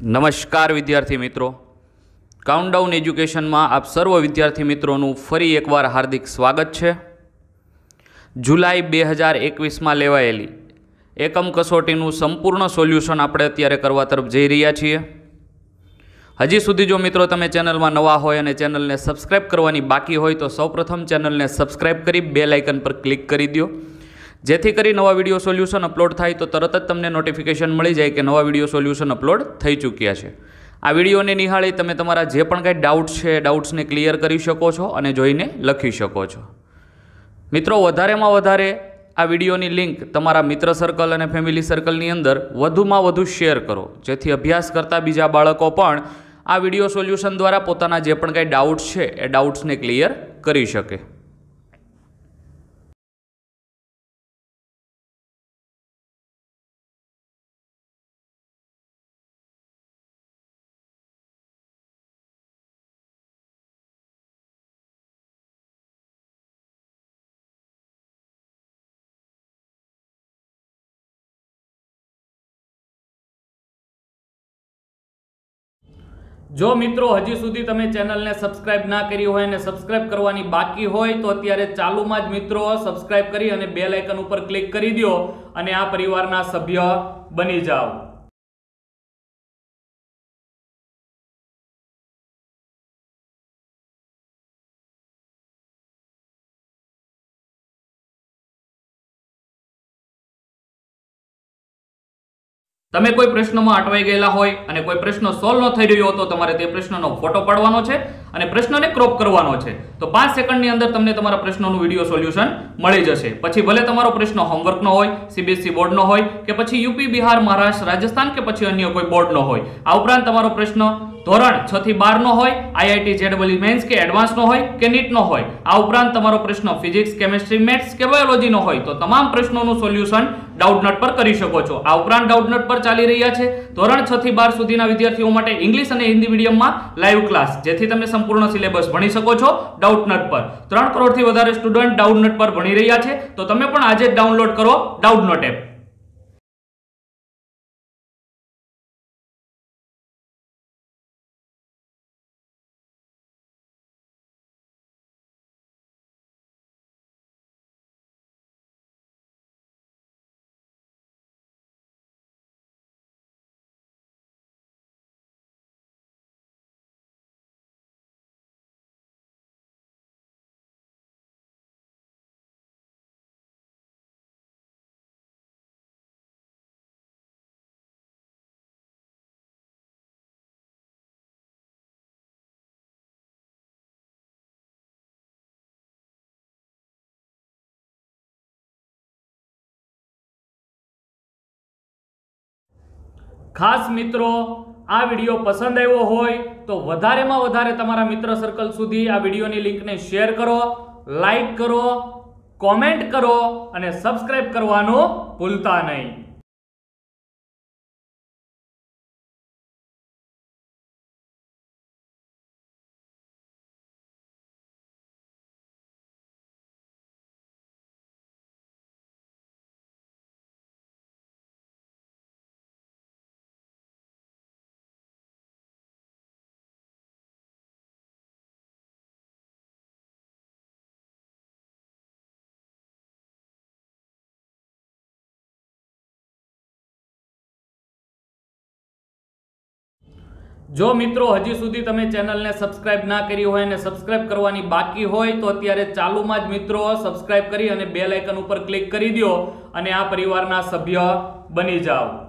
નમસ્કાર વિદ્યાર્થી મિત્રો, કાઉન્ટડાઉન એજ્યુકેશનમાં આપ સર્વ વિદ્યાર્થી મિત્રોનું ફરી એકવાર હાર્દિક સ્વાગત છે. જુલાઈ 2021માં લેવાયેલી એકમ કસોટીનું સંપૂર્ણ સોલ્યુશન આપણે અત્યારે કરવા તરફ જઈ રહ્યા છીએ. હજી સુધી જો મિત્રો તમે ચેનલમાં નવા હોય અને ચેનલને સબસ્ક્રાઇબ કરવાની બાકી હોય તો સૌપ્રથમ ચેનલને સબસ્ક્રાઇબ કરી બેલ આઇકન પર ક્લિક કરી દો, જેથી કરી નવા વિડીયો સોલ્યુશન અપલોડ થાય તો તરત જ તમને નોટિફિકેશન મળી જાય કે નવા વિડીયો સોલ્યુશન અપલોડ થઈ ચૂક્યા છે. આ વિડીયોને નિહાળી તમે તમારા જે પણ કાંઈ ડાઉટ્સ છે ડાઉટ્સને ક્લિયર કરી શકો છો અને જોઈને લખી શકો છો. મિત્રો, વધારેમાં વધારે આ વિડીયોની લિંક તમારા મિત્ર સર્કલ અને ફેમિલી સર્કલની અંદર વધુમાં વધુ શેર કરો, જેથી અભ્યાસ કરતા બીજા બાળકો પણ આ વિડીયો સોલ્યુશન દ્વારા પોતાના જે પણ કાંઈ ડાઉટ્સ છે એ ડાઉટ્સને ક્લિયર કરી શકે. જો મિત્રો હજી સુધી તમે ચેનલને સબસ્ક્રાઇબ ના કરી હોય અને સબસ્ક્રાઇબ કરવાની બાકી હોય તો અત્યારે ચાલુમાં જ મિત્રો સબસ્ક્રાઇબ કરી અને બેલ આઇકન ઉપર ક્લિક કરી દો અને આ પરિવારના સભ્ય બની જાઓ. તમે કોઈ પ્રશ્નમાં અટવાઈ ગયેલા હોય અને કોઈ પ્રશ્ન સોલ્વ ન થઈ રહ્યો તો તમારે તે પ્રશ્નનો ફોટો પાડવાનો છે અને પ્રશ્નને ક્રોપ કરવાનો છે. તો 5 સેકન્ડની અંદર તમને તમારા પ્રશ્નનું વિડીયો સોલ્યુશન મળી જશે. પછી ભલે તમારો પ્રશ્ન હોમવર્કનો હોય, CBSE બોર્ડનો હોય કે પછી યુપી, બિહાર, મહારાષ્ટ્ર, રાજસ્થાન કે પછી અન્ય કોઈ બોર્ડનો હોય. આ ઉપરાંત તમારો પ્રશ્ન ધોરણ 6 થી 12નો હોય, IIT JEE મેન્સ કે એડવાન્સનો હોય કે નીટનો હોય. આ ઉપરાંત તમારો પ્રશ્ન ફિઝિક્સ, કેમેસ્ટ્રી, મેથ્સ કે બાયોલોજીનો હોય તો તમામ પ્રશ્નોનું સોલ્યુશન ડાઉટનટ પર કરી શકો છો. આ ઉપરાંત ડાઉટનટ પર ચાલી રહ્યા છે ધોરણ 6 થી 12 સુધીના વિદ્યાર્થીઓ માટે ઇંગ્લિશ અને હિન્દી મીડિયમમાં લાઈવ ક્લાસ, જેથી તમે સંપૂર્ણ સિલેબસ ભણી શકો છો ડાઉટનટ પર. 3 કરોડથી વધારે સ્ટુડન્ટ ડાઉટનટ પર ભણી રહ્યા છે, તો તમે પણ આજે જ ડાઉનલોડ કરો ડાઉટનટ એપ. ખાસ મિત્રો, આ વિડીયો પસંદ આવ્યો હોય તો વધારેમાં વધારે તમારા મિત્ર સર્કલ સુધી આ વિડીયોની લિંકને શેર કરો, લાઇક કરો, કોમેન્ટ કરો અને સબસ્ક્રાઇબ કરવાનું ભૂલતા નહીં. જો મિત્રો હજી સુધી તમે ચેનલને સબસ્ક્રાઇબ ના કરી હોય અને સબસ્ક્રાઇબ કરવાની બાકી હોય તો અત્યારે ચાલુમાં જ મિત્રો સબસ્ક્રાઇબ કરી અને બેલ આઇકન ઉપર ક્લિક કરી દો અને આ પરિવારના સભ્ય બની જાઓ.